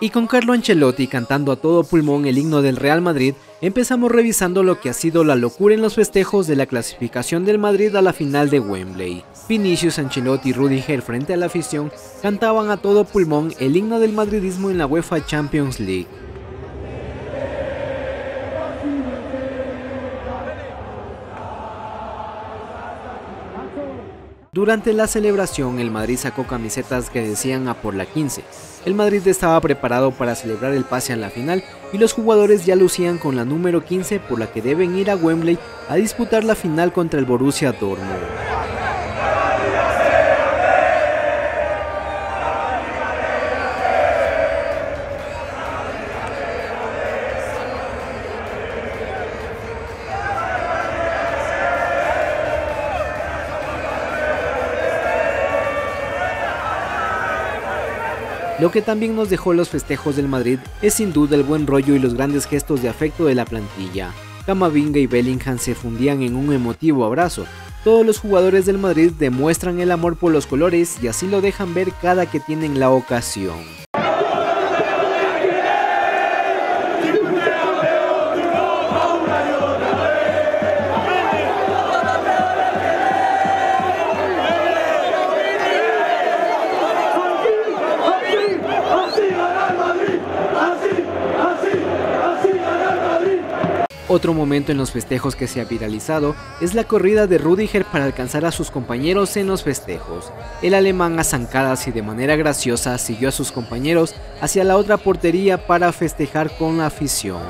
Y con Carlo Ancelotti cantando a todo pulmón el himno del Real Madrid, empezamos revisando lo que ha sido la locura en los festejos de la clasificación del Madrid a la final de Wembley. Vinicius, Ancelotti y Rüdiger frente a la afición cantaban a todo pulmón el himno del madridismo en la UEFA Champions League. Durante la celebración, el Madrid sacó camisetas que decían "A por la 15". El Madrid estaba preparado para celebrar el pase a la final y los jugadores ya lucían con la número 15 por la que deben ir a Wembley a disputar la final contra el Borussia Dortmund. Lo que también nos dejó los festejos del Madrid es sin duda el buen rollo y los grandes gestos de afecto de la plantilla. Camavinga y Bellingham se fundían en un emotivo abrazo. Todos los jugadores del Madrid demuestran el amor por los colores y así lo dejan ver cada que tienen la ocasión. Otro momento en los festejos que se ha viralizado es la corrida de Rüdiger para alcanzar a sus compañeros en los festejos. El alemán a zancadas y de manera graciosa siguió a sus compañeros hacia la otra portería para festejar con la afición.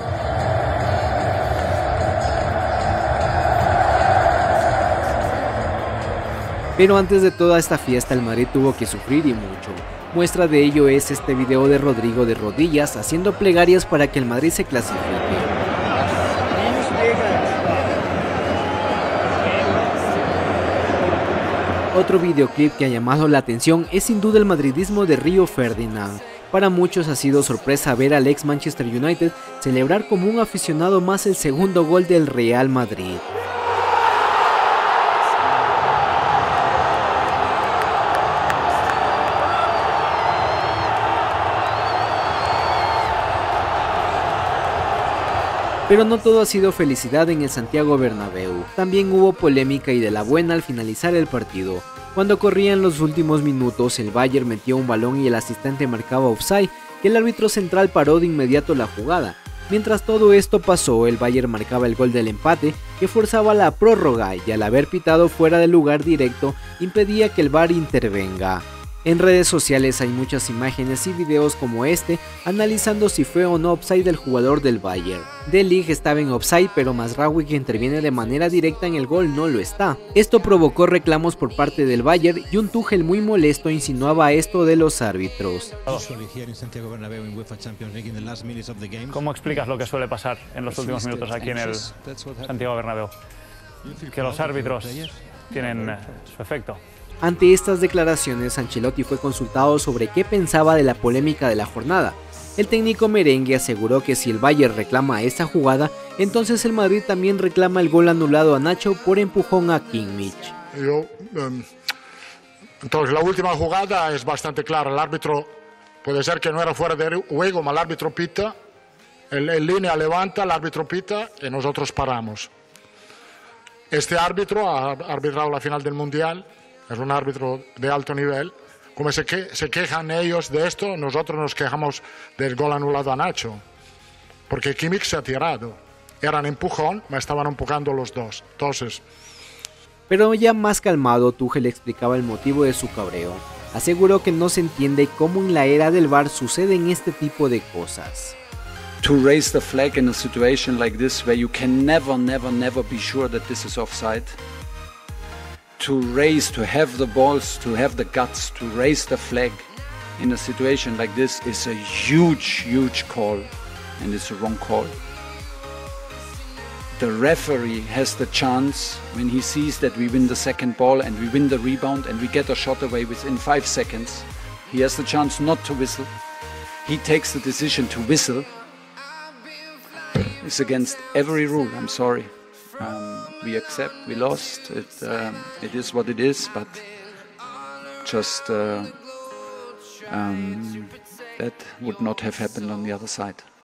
Pero antes de toda esta fiesta el Madrid tuvo que sufrir y mucho. Muestra de ello es este video de Rodrigo de rodillas haciendo plegarias para que el Madrid se clasifique. Otro videoclip que ha llamado la atención es sin duda el madridismo de Río Ferdinand. Para muchos ha sido sorpresa ver al ex Manchester United celebrar como un aficionado más el segundo gol del Real Madrid. Pero no todo ha sido felicidad en el Santiago Bernabéu. También hubo polémica y de la buena al finalizar el partido. Cuando corrían los últimos minutos, el Bayern metió un balón y el asistente marcaba offside, que el árbitro central paró de inmediato la jugada. Mientras todo esto pasó, el Bayern marcaba el gol del empate, que forzaba la prórroga y al haber pitado fuera de lugar directo, impedía que el VAR intervenga. En redes sociales hay muchas imágenes y videos como este analizando si fue o no offside del jugador del Bayern. De Ligt estaba en offside, pero Masrawi, que interviene de manera directa en el gol, no lo está. Esto provocó reclamos por parte del Bayern y un Tuchel muy molesto insinuaba esto de los árbitros. ¿Cómo explicas lo que suele pasar en los últimos minutos aquí en el Santiago Bernabéu? Que los árbitros tienen su efecto. Ante estas declaraciones, Ancelotti fue consultado sobre qué pensaba de la polémica de la jornada. El técnico merengue aseguró que si el Bayern reclama esta jugada, entonces el Madrid también reclama el gol anulado a Nacho por empujón a Kimmich. Entonces la última jugada es bastante clara, el árbitro puede ser que no era fuera de juego, pero el árbitro pita, el línea levanta, el árbitro pita y nosotros paramos. Este árbitro ha arbitrado la final del Mundial. Es un árbitro de alto nivel. Como se quejan ellos de esto, nosotros nos quejamos del gol anulado a Nacho. Porque Kimmich se ha tirado. Eran empujón, me estaban empujando los dos. Entonces... Pero ya más calmado, Tuchel explicaba el motivo de su cabreo. Aseguró que no se entiende cómo en la era del VAR suceden este tipo de cosas. To raise the flag in a situation like this, where you can never be sure that this is offside. To raise, to have the balls, to have the guts, to raise the flag in a situation like this is a huge call, and it's a wrong call. The referee has the chance when he sees that we win the second ball and we win the rebound and we get a shot away within 5 seconds. He has the chance not to whistle. He takes the decision to whistle. It's against every rule, I'm sorry. We accept we lost. It is what it is, but just That would not have happened on the other side.